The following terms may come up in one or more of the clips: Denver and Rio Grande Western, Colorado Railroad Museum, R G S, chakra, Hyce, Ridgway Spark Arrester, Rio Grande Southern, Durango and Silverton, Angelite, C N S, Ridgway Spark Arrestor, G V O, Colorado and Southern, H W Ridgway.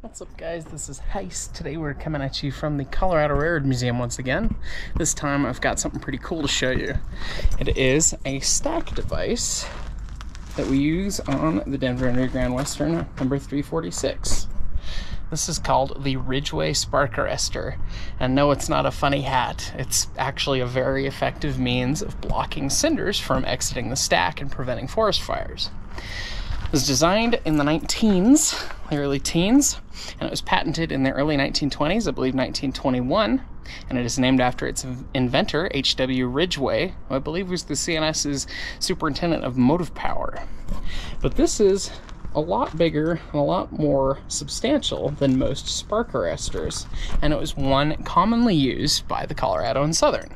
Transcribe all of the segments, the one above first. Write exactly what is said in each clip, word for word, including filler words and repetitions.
What's up, guys? This is Hyce. Today we're coming at you from the Colorado Railroad Museum once again. This time I've got something pretty cool to show you. It is a stack device that we use on the Denver and Rio Grande Western number three forty-six. This is called the Ridgway Spark Arrester. And no, it's not a funny hat. It's actually a very effective means of blocking cinders from exiting the stack and preventing forest fires. It was designed in the nineteens, the early teens, and it was patented in the early nineteen twenties, I believe nineteen twenty-one, and it is named after its inventor, H W Ridgway, who I believe was the C N S's superintendent of motive power. But this is a lot bigger and a lot more substantial than most spark arresters, and it was one commonly used by the Colorado and Southern.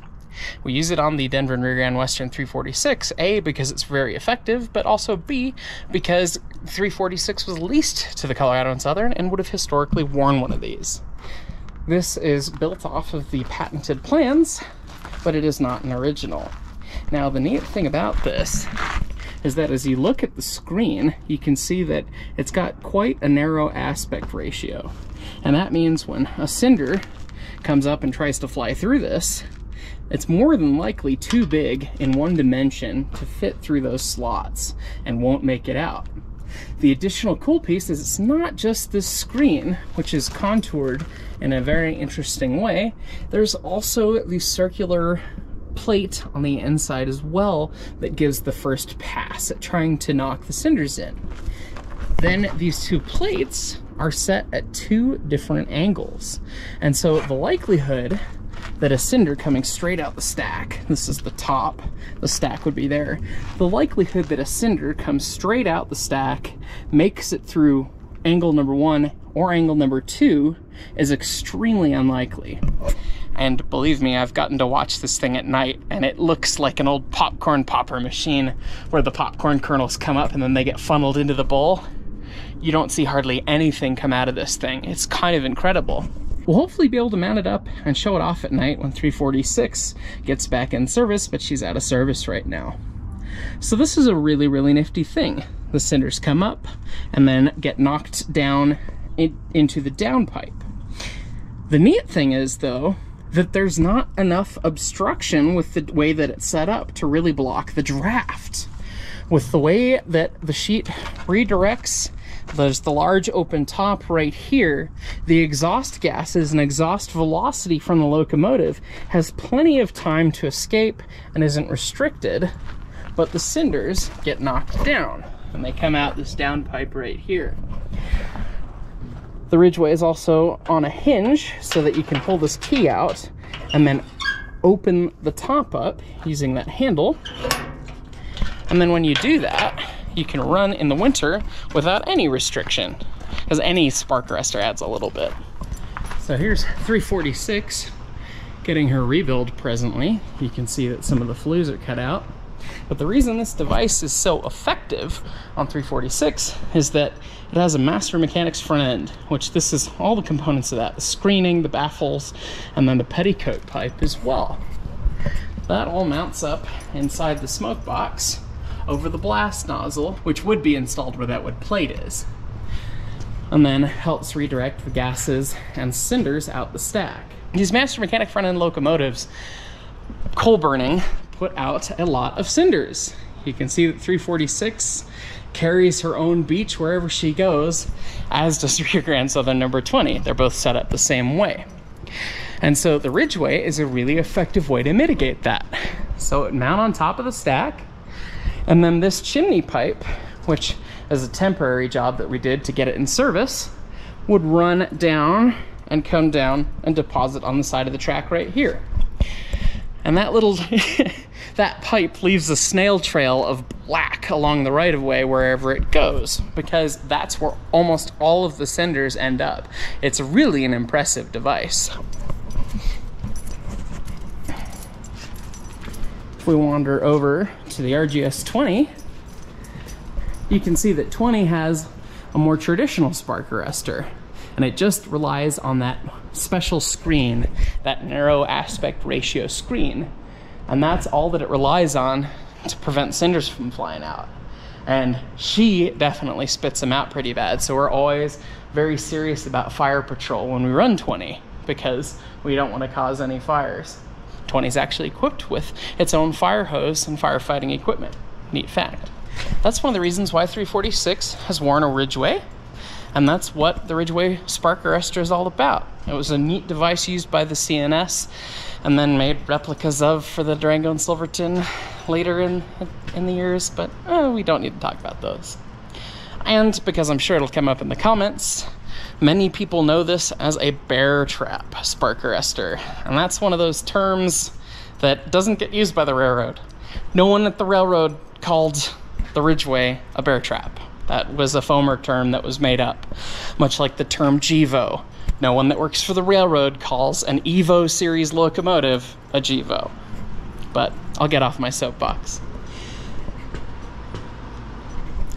We use it on the Denver and Rio Grande Western three forty-six, A, because it's very effective, but also B, because three forty-six was leased to the Colorado and Southern and would have historically worn one of these. This is built off of the patented plans, but it is not an original. Now, the neat thing about this is that as you look at the screen, you can see that it's got quite a narrow aspect ratio. And that means when a cinder comes up and tries to fly through this, it's more than likely too big in one dimension to fit through those slots and won't make it out. The additional cool piece is it's not just this screen, which is contoured in a very interesting way. There's also the circular plate on the inside as well that gives the first pass at trying to knock the cinders in. Then these two plates are set at two different angles. And so the likelihood that a cinder coming straight out the stack, this is the top, the stack would be there, the likelihood that a cinder comes straight out the stack, makes it through angle number one or angle number two is extremely unlikely. And believe me, I've gotten to watch this thing at night, and it looks like an old popcorn popper machine where the popcorn kernels come up and then they get funneled into the bowl. You don't see hardly anything come out of this thing. It's kind of incredible. We'll hopefully be able to mount it up and show it off at night when three forty-six gets back in service, but she's out of service right now. So this is a really, really nifty thing. The cinders come up and then get knocked down in, into the downpipe. The neat thing is, though, that there's not enough obstruction with the way that it's set up to really block the draft. With the way that the sheet redirects, there's the large open top right here. The exhaust gases and exhaust velocity from the locomotive has plenty of time to escape and isn't restricted, but the cinders get knocked down and they come out this downpipe right here. The Ridgway is also on a hinge so that you can pull this key out and then open the top up using that handle. And then when you do that, you can run in the winter without any restriction, because any spark arrester adds a little bit. So here's three forty-six getting her rebuild presently. You can see that some of the flues are cut out. But the reason this device is so effective on three forty-six is that it has a master mechanics front end, which this is all the components of that, the screening, the baffles, and then the petticoat pipe as well. That all mounts up inside the smoke box over the blast nozzle, which would be installed where that wood plate is, and then helps redirect the gases and cinders out the stack. These master mechanic front-end locomotives, coal burning, put out a lot of cinders. You can see that three forty-six carries her own beach wherever she goes, as does Rio Grande Southern number twenty. They're both set up the same way. And so the Ridgway is a really effective way to mitigate that. So it mount on top of the stack, and then this chimney pipe, which is a temporary job that we did to get it in service, would run down and come down and deposit on the side of the track right here. And that little, that pipe leaves a snail trail of black along the right-of-way wherever it goes, because that's where almost all of the cinders end up. It's really an impressive device. If we wander over to the R G S twenty, you can see that twenty has a more traditional spark arrester, and it just relies on that special screen, that narrow aspect ratio screen, and that's all that it relies on to prevent cinders from flying out. and she definitely spits them out pretty bad. So we're always very serious about fire patrol when we run twenty, because we don't want to cause any fires. twenty is actually equipped with its own fire hose and firefighting equipment. Neat fact. That's one of the reasons why three forty-six has worn a Ridgway, and that's what the Ridgway Spark Arrester is all about. It was a neat device used by the C N S and then made replicas of for the Durango and Silverton later in, in the years, but eh, we don't need to talk about those. And because I'm sure it'll come up in the comments, many people know this as a bear trap spark arrester, and that's one of those terms that doesn't get used by the railroad. No one at the railroad called the Ridgway a bear trap. That was a former term that was made up, much like the term G V O. No one that works for the railroad calls an Evo series locomotive a G V O. But I'll get off my soapbox.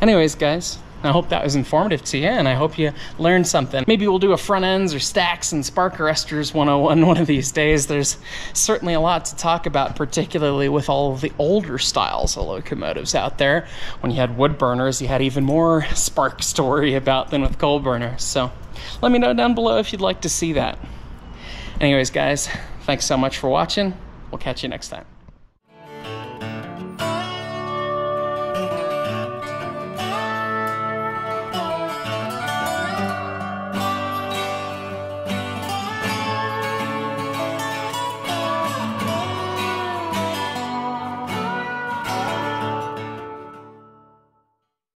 Anyways, guys, I hope that was informative to you, and I hope you learned something. Maybe we'll do a front ends or stacks and spark arresters one oh one one of these days. There's certainly a lot to talk about, particularly with all of the older styles of locomotives out there. When you had wood burners, you had even more spark story about than with coal burners. So let me know down below if you'd like to see that. Anyways, guys, thanks so much for watching. We'll catch you next time.